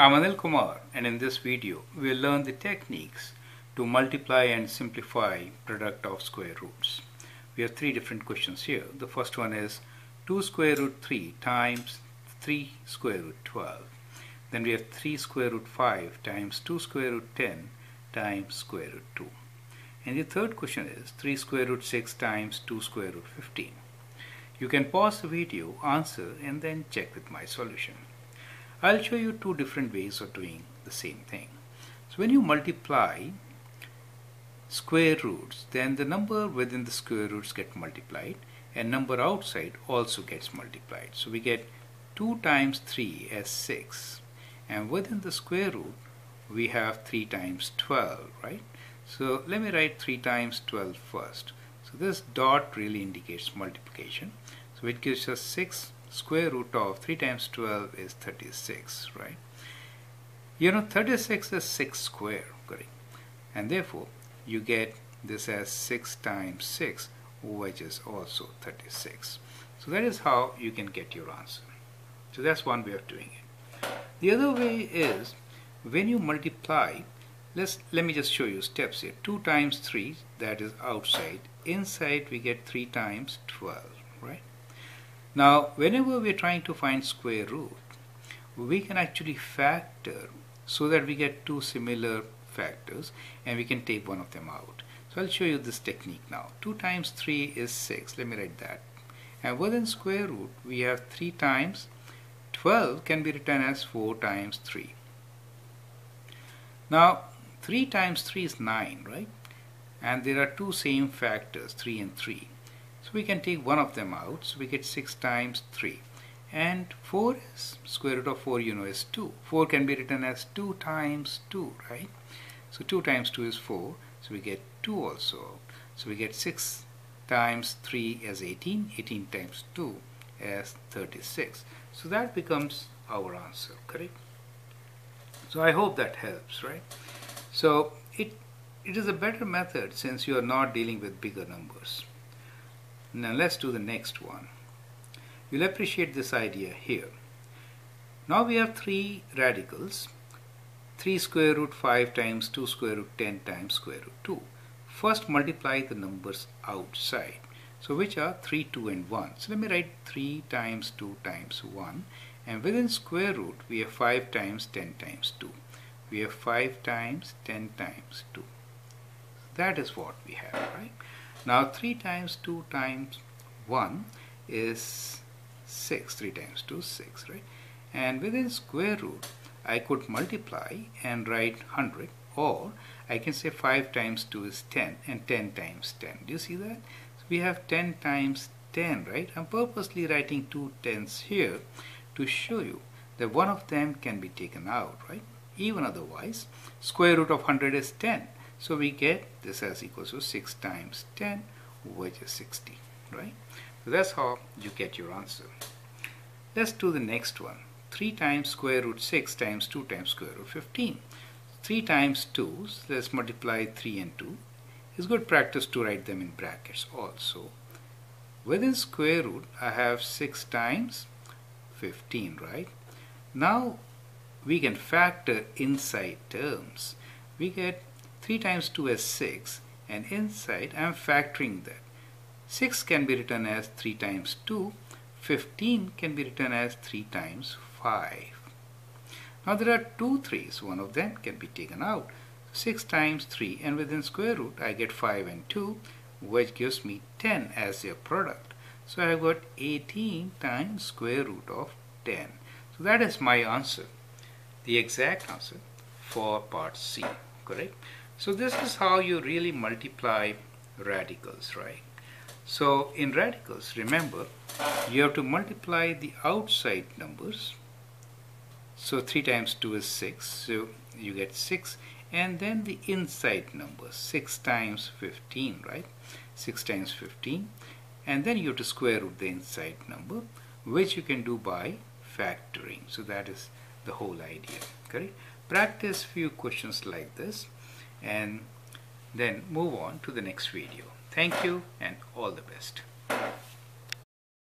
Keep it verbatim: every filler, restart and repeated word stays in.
I'm Anil Kumar, and in this video we'll learn the techniques to multiply and simplify product of square roots. We have three different questions here. The first one is two square root three times three square root twelve. Then we have three square root five times two square root ten times square root two. And the third question is three square root six times two square root fifteen. You can pause the video, answer, and then check with my solution. I'll show you two different ways of doing the same thing. So when you multiply square roots, then the number within the square roots get multiplied and number outside also gets multiplied. So we get two times three as six, and within the square root we have three times twelve, right? So let me write three times twelve first. So this dot really indicates multiplication. So it gives us six. Square root of three times twelve is thirty-six, right? You know, thirty-six is six square, correct? And therefore, you get this as six times six, which is also thirty-six. So that is how you can get your answer. So that's one way of doing it. The other way is, when you multiply, let's, let me just show you steps here. two times three, that is outside. Inside, we get three times twelve, right? Now, whenever we're trying to find square root, we can actually factor so that we get two similar factors and we can take one of them out. So I'll show you this technique now. two times three is six. Let me write that. And within square root, we have three times twelve can be written as four times three. Now, three times three is nine, right? And there are two same factors, three and three. So we can take one of them out, so we get six times three. And four is, square root of four, you know, is two. four can be written as two times two, right? So two times two is four, so we get two also. So we get six times three as eighteen, eighteen times two as thirty-six. So that becomes our answer, correct? So I hope that helps, right? So it it is a better method since you are not dealing with bigger numbers. Now let's do the next one. You'll appreciate this idea here. Now we have three radicals. three square root five times two square root ten times square root two. First multiply the numbers outside. So which are three, two and one. So let me write three times two times one. And within square root we have five times ten times two. We have five times ten times two. That is what we have, right? Now three times two times one is six, three times two is six, right? And within square root, I could multiply and write one hundred, or I can say five times two is ten, and ten times ten. Do you see that? So we have ten times ten, right? I'm purposely writing two tens here to show you that one of them can be taken out, right? Even otherwise, square root of one hundred is ten. So we get this as equals to six times ten, which is sixty, right? So that's how you get your answer. Let's do the next one. three times square root six times two times square root fifteen. three times two, so let's multiply three and two. It's good practice to write them in brackets also. Within square root, I have six times fifteen, right? Now, we can factor inside terms. We get three times two is six, and inside I'm factoring that. six can be written as three times two, fifteen can be written as three times five. Now there are two threes, one of them can be taken out. six times three, and within square root I get five and two, which gives me ten as their product. So I've got eighteen times square root of ten. So that is my answer, the exact answer for part C, correct? So this is how you really multiply radicals, right? So in radicals, remember, you have to multiply the outside numbers. So three times two is six, so you get six. And then the inside numbers, six times fifteen, right? six times fifteen. And then you have to square root the inside number, which you can do by factoring. So that is the whole idea, correct? Practice few questions like this, and then move on to the next video. Thank you and all the best.